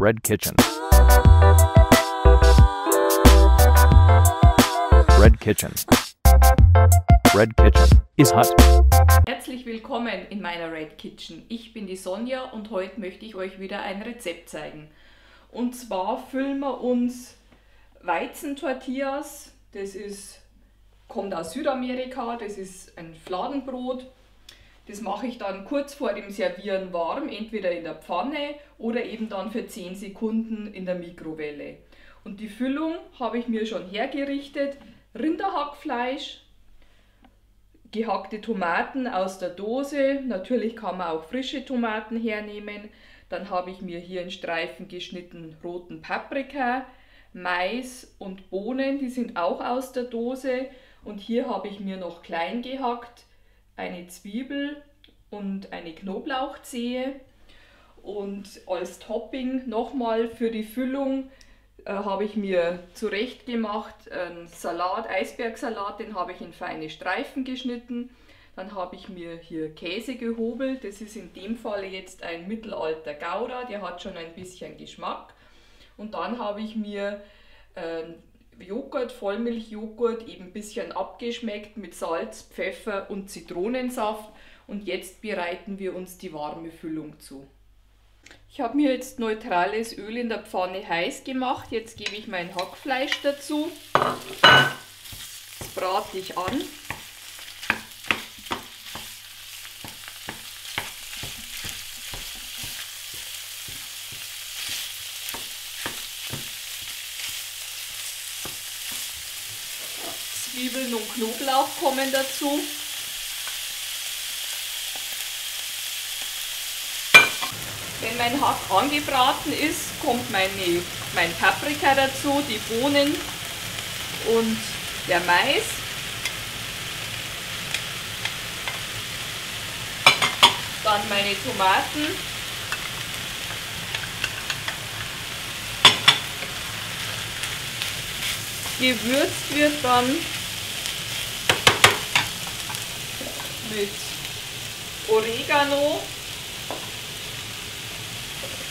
Red Kitchen. Red Kitchen. Red Kitchen is hot. Herzlich willkommen in meiner Red Kitchen. Ich bin die Sonja und heute möchte ich euch wieder ein Rezept zeigen. Und zwar füllen wir uns Weizentortillas. Das kommt aus Südamerika, das ist ein Fladenbrot. Das mache ich dann kurz vor dem Servieren warm, entweder in der Pfanne oder eben dann für 10 Sekunden in der Mikrowelle. Und die Füllung habe ich mir schon hergerichtet. Rinderhackfleisch, gehackte Tomaten aus der Dose, natürlich kann man auch frische Tomaten hernehmen. Dann habe ich mir hier in Streifen geschnitten roten Paprika, Mais und Bohnen, die sind auch aus der Dose. Und hier habe ich mir noch klein gehackt eine Zwiebel und eine Knoblauchzehe, und als Topping nochmal für die Füllung habe ich mir zurecht gemacht einen Salat, Eisbergsalat, den habe ich in feine Streifen geschnitten. Dann habe ich mir hier Käse gehobelt, das ist in dem Fall jetzt ein Mittelalter Gouda, der hat schon ein bisschen Geschmack. Und dann habe ich mir Joghurt, Vollmilchjoghurt, eben ein bisschen abgeschmeckt mit Salz, Pfeffer und Zitronensaft, und jetzt bereiten wir uns die warme Füllung zu. Ich habe mir jetzt neutrales Öl in der Pfanne heiß gemacht, jetzt gebe ich mein Hackfleisch dazu, das brate ich an. Zwiebeln und Knoblauch kommen dazu. Wenn mein Hack angebraten ist, kommt mein Paprika dazu, die Bohnen und der Mais. Dann meine Tomaten. Gewürzt wird dann mit Oregano,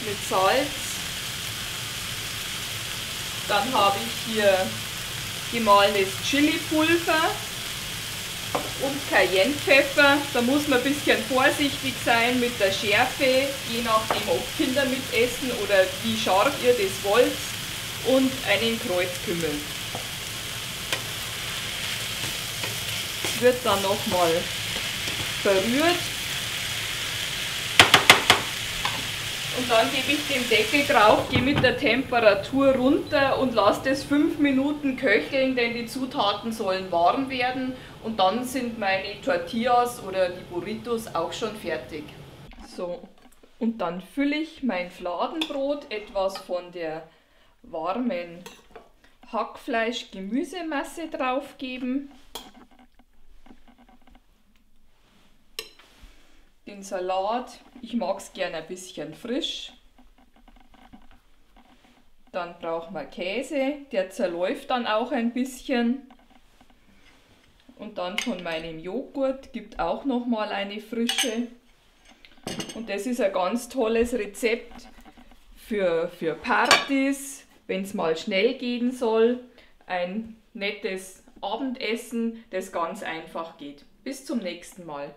mit Salz. Dann habe ich hier gemahlenes Chili-Pulver und Cayenne-Pfeffer. Da muss man ein bisschen vorsichtig sein mit der Schärfe, je nachdem ob Kinder mitessen oder wie scharf ihr das wollt. Und einen Kreuzkümmel. Das wird dann nochmal verrührt. Und dann gebe ich den Deckel drauf, gehe mit der Temperatur runter und lasse das 5 Minuten köcheln, denn die Zutaten sollen warm werden. Und dann sind meine Tortillas oder die Burritos auch schon fertig. So, und dann fülle ich mein Fladenbrot etwas von der warmen Hackfleisch-Gemüsemasse draufgeben. Den Salat, ich mag es gerne ein bisschen frisch. Dann braucht man Käse, der zerläuft dann auch ein bisschen. Und dann von meinem Joghurt gibt auch nochmal eine Frische. Und das ist ein ganz tolles Rezept für Partys, wenn es mal schnell gehen soll. Ein nettes Abendessen, das ganz einfach geht. Bis zum nächsten Mal.